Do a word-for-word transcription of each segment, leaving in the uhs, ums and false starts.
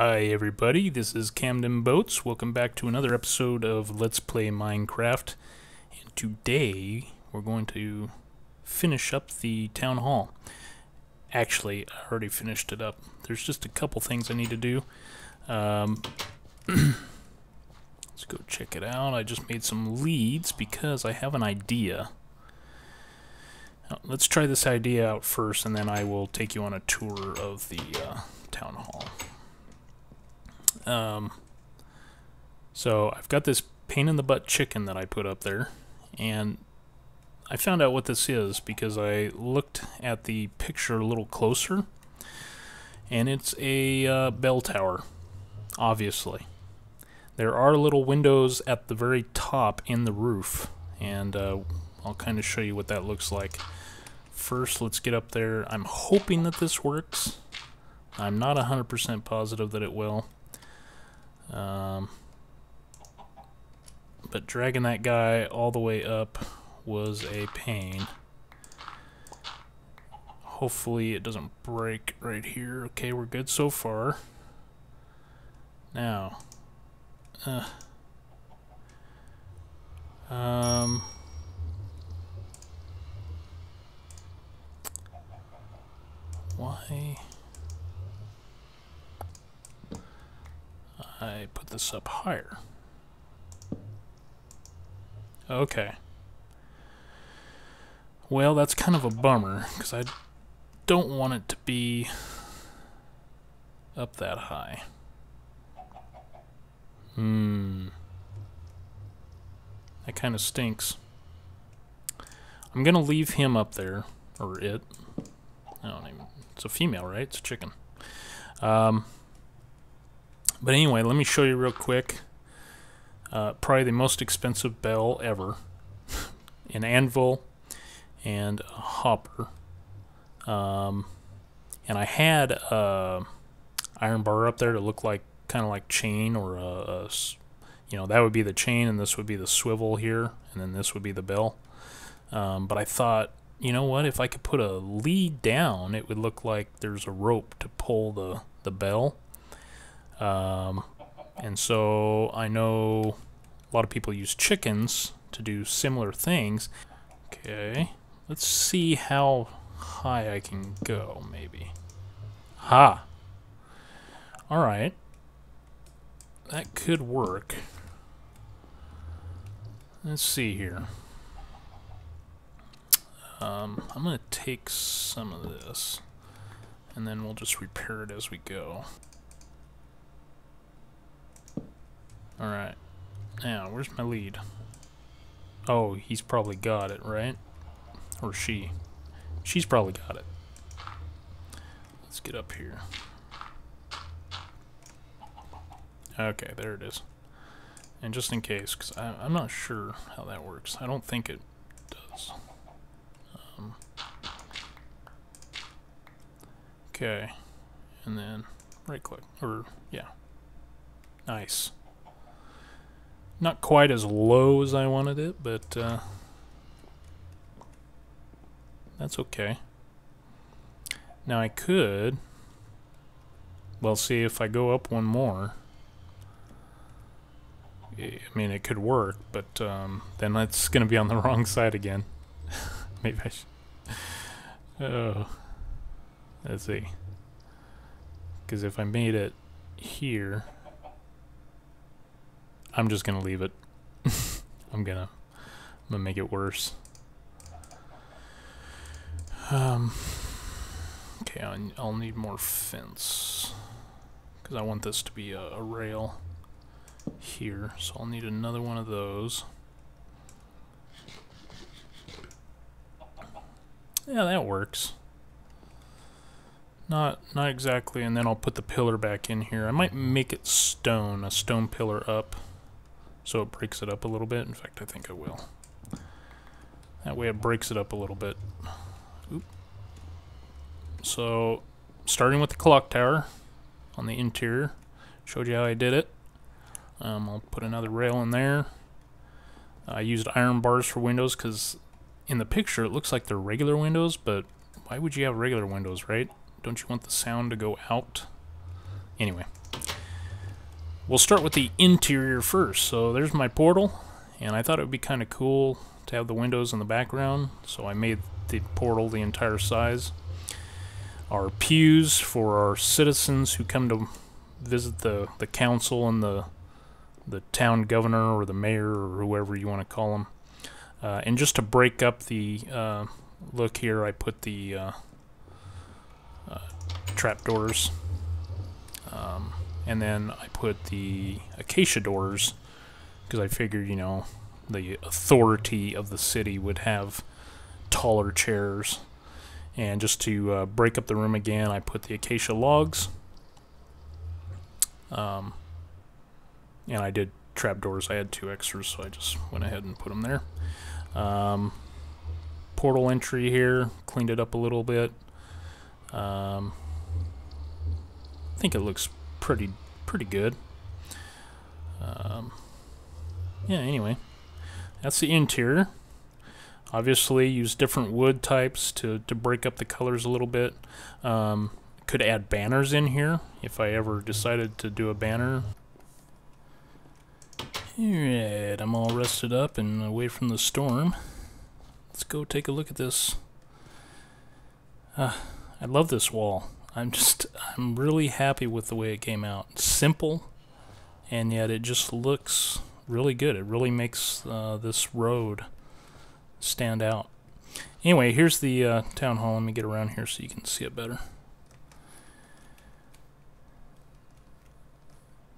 Hi everybody, this is Camden Boats. Welcome back to another episode of Let's Play Minecraft. And today we're going to finish up the town hall. Actually, I already finished it up. There's just a couple things I need to do. Um, let's go check it out. I just made some leads because I have an idea. Now, let's try this idea out first, and then I will take you on a tour of the uh, town hall. Um, so I've got this pain in the butt chicken that I put up there, and I found out what this is because I looked at the picture a little closer, and it's a uh, bell tower, obviously. There are little windows at the very top in the roof, and uh, I'll kind of show you what that looks like. First, let's get up there. I'm hoping that this works. I'm not one hundred percent positive that it will. Um, but dragging that guy all the way up was a pain. Hopefully it doesn't break right here. Okay, we're good so far. Now, uh, um, why? I put this up higher. Okay. Well, that's kind of a bummer, because I don't want it to be up that high. Hmm. That kind of stinks. I'm going to leave him up there, or it. I don't even... It's a female, right? It's a chicken. Um... But anyway, let me show you real quick. Uh, probably the most expensive bell ever. An anvil and a hopper. Um, and I had a iron bar up there to look like kind of like chain, or a, a, you know, that would be the chain, and this would be the swivel here, and then this would be the bell. Um, but I thought, you know what? If I could put a lead down, it would look like there's a rope to pull the the bell. Um, and so I know a lot of people use chickens to do similar things. Okay, let's see how high I can go, maybe. Ha! Alright. That could work. Let's see here. Um, I'm gonna take some of this, and then we'll just repair it as we go. Alright, now where's my lead? Oh, he's probably got it, right? Or she. She's probably got it. Let's get up here. Okay, there it is. And just in case, because I'm not sure how that works. I don't think it does. Um, okay, and then right click, or yeah. Nice. Not quite as low as I wanted it, but uh, that's okay. Now I could, well, see if I go up one more. I mean, it could work, but um, then that's going to be on the wrong side again. Maybe I should. Oh, let's see. Because if I made it here, I'm just gonna leave it. I'm gonna, I'm gonna make it worse. Um, okay, I'll, I'll need more fence because I want this to be a, a rail here. So I'll need another one of those. Yeah, that works. Not, not exactly. And then I'll put the pillar back in here. I might make it stone, a stone pillar up, so it breaks it up a little bit. In fact, I think I will. That way it breaks it up a little bit. Oop. So, starting with the clock tower on the interior. Showed you how I did it. Um, I'll put another rail in there. I used iron bars for windows because in the picture it looks like they're regular windows, but why would you have regular windows, right? Don't you want the sound to go out? Anyway. we'll start with the interior first. So there's my portal, and I thought it would be kind of cool to have the windows in the background, so I made the portal the entire size. Our pews for our citizens who come to visit the, the council and the, the town governor or the mayor or whoever you want to call them. Uh, and just to break up the uh, look here, I put the uh, uh, trapdoors, um, and then I put the acacia doors because I figured, you know, the authority of the city would have taller chairs. And just to uh, break up the room again, I put the acacia logs, um, and I did trapdoors. I had two extras, so I just went ahead and put them there. Um, portal entry here, cleaned it up a little bit. Um, I think it looks pretty pretty good. Um, yeah, anyway, that's the interior. Obviously, use different wood types to, to break up the colors a little bit. Um, could add banners in here if I ever decided to do a banner. Alright, I'm all rested up and away from the storm. Let's go take a look at this. Uh, I love this wall. I'm just, I'm really happy with the way it came out. Simple, and yet it just looks really good. It really makes uh, this road stand out. Anyway, here's the uh, town hall. Let me get around here so you can see it better.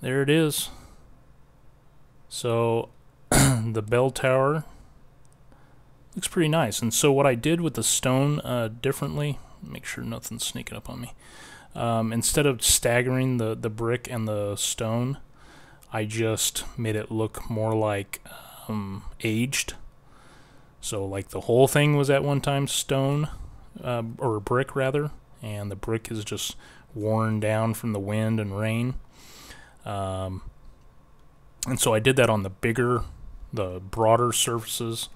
There it is. So the bell tower looks pretty nice. And so what I did with the stone uh, differently, make sure nothing's sneaking up on me, um, instead of staggering the, the brick and the stone, I just made it look more like um, aged. So like the whole thing was at one time stone, uh, or brick rather, and the brick is just worn down from the wind and rain. Um, and so I did that on the bigger, the broader surfaces,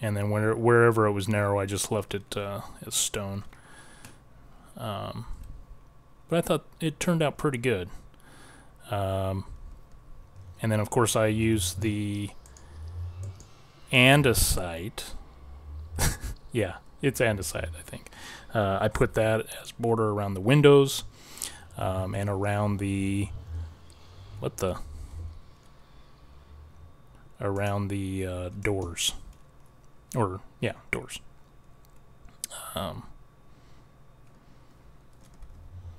and then where, wherever it was narrow, I just left it uh, as stone. Um, but I thought it turned out pretty good. Um, and then of course I used the andesite. Yeah, it's andesite, I think. Uh, I put that as border around the windows um, and around the what the around the uh, doors, or yeah, doors. Um,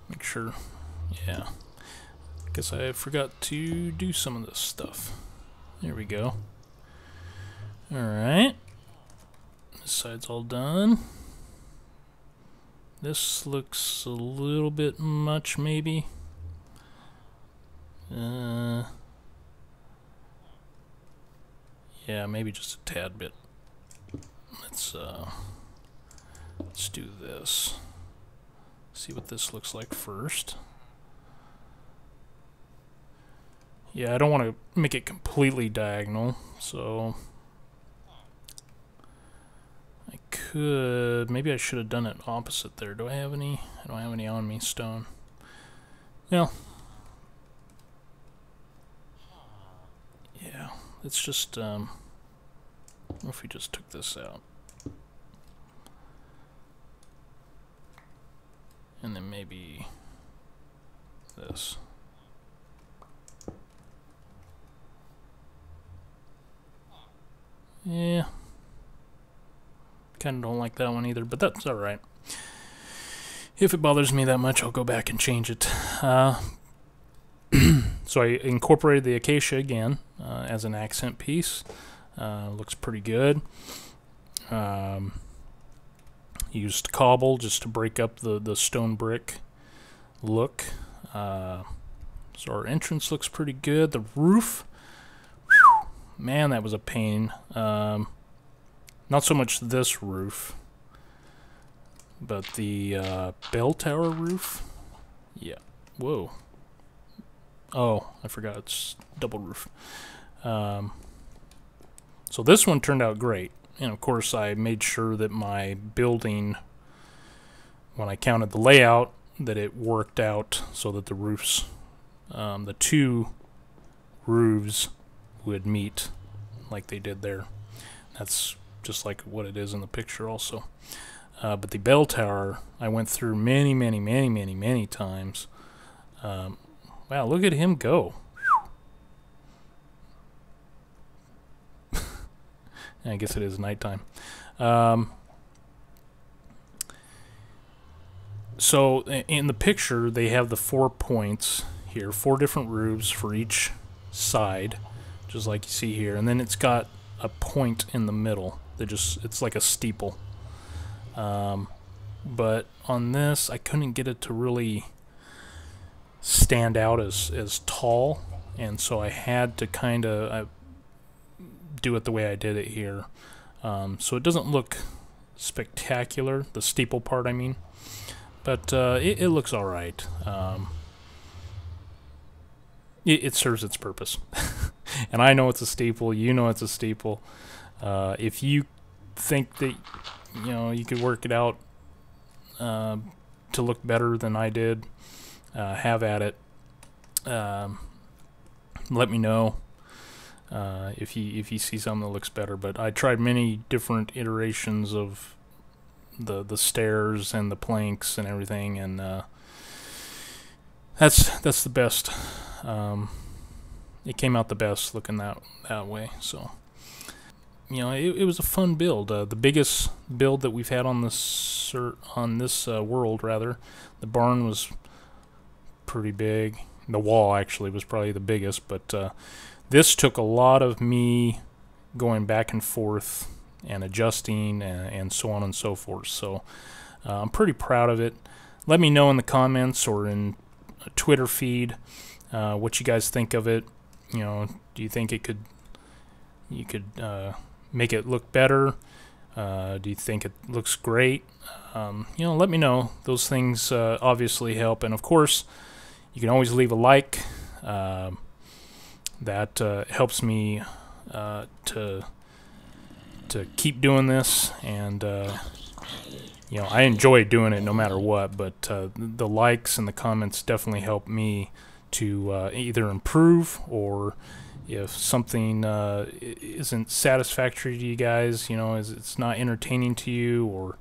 make sure. Yeah, I guess I forgot to do some of this stuff. There we go. Alright, this side's all done. This looks a little bit much, maybe. Uh, yeah, maybe just a tad bit. Let's, uh, let's do this. See what this looks like first. Yeah, I don't want to make it completely diagonal, so could, maybe I should have done it opposite there. Do I have any? I don't have any on me, stone. Well, yeah, let's just, um, what if we just took this out? And then maybe this. Yeah. Kind of don't like that one either, but that's all right. If it bothers me that much, I'll go back and change it. Uh, so I incorporated the acacia again uh, as an accent piece. Uh, looks pretty good. Um, used cobble just to break up the, the stone brick look. Uh, so our entrance looks pretty good. The roof, whew, man, that was a pain. Um, Not so much this roof, but the uh, bell tower roof. Yeah. Whoa. Oh, I forgot it's double roof. Um, so this one turned out great. And of course I made sure that my building, when I counted the layout, that it worked out so that the roofs, um, the two roofs would meet like they did there. That's just like what it is in the picture also. Uh, but the bell tower, I went through many, many, many, many, many times. Um, wow, look at him go. I guess it is nighttime. Um, so in the picture, they have the four points here, four different roofs for each side, just like you see here. And then it's got a point in the middle that just, it's like a steeple. Um, but on this, I couldn't get it to really stand out as, as tall. And so I had to kind of do it the way I did it here. Um, so it doesn't look spectacular, the steeple part, I mean. But uh, it, it looks all right. Um, it, it serves its purpose. And I know it's a steeple. You know it's a steeple. Uh, if you think that, you know, you could work it out uh, to look better than I did, uh, have at it. Um, let me know uh, if you if you see something that looks better. But I tried many different iterations of the the stairs and the planks and everything, and uh, that's that's the best. Um, it came out the best looking that that way. So, you know, it, it was a fun build. Uh, the biggest build that we've had on this on this uh, world, rather. The barn was pretty big. The wall actually was probably the biggest, but uh, this took a lot of me going back and forth and adjusting and, and so on and so forth. So uh, I'm pretty proud of it. Let me know in the comments or in a Twitter feed uh, what you guys think of it. You know, do you think it could you could uh, make it look better? Uh, do you think it looks great? Um, you know, let me know. Those things uh, obviously help. And of course, you can always leave a like. Uh, that uh, helps me uh, to to keep doing this. And uh, you know, I enjoy doing it no matter what. But uh, the likes and the comments definitely help me to uh, either improve, or if something uh, isn't satisfactory to you guys, you know, is it's not entertaining to you, or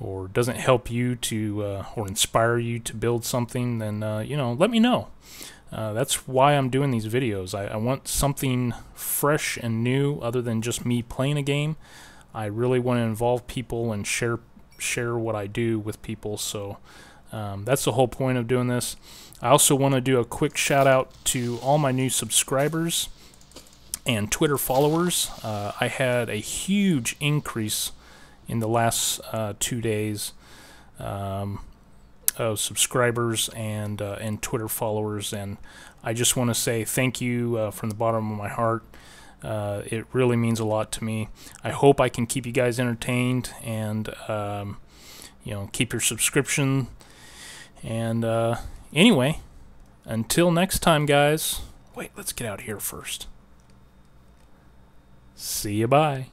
or doesn't help you to uh, or inspire you to build something, then uh, you know, let me know. Uh, that's why I'm doing these videos. I, I want something fresh and new, other than just me playing a game. I really want to involve people and share share what I do with people. So um, that's the whole point of doing this. I also want to do a quick shout out to all my new subscribers and Twitter followers. Uh, I had a huge increase in the last uh, two days um, of subscribers and uh, and Twitter followers, and I just want to say thank you uh, from the bottom of my heart. Uh, it really means a lot to me. I hope I can keep you guys entertained, and um, you know, keep your subscription. And uh, anyway, until next time, guys. Wait, let's get out of here first. See you, bye.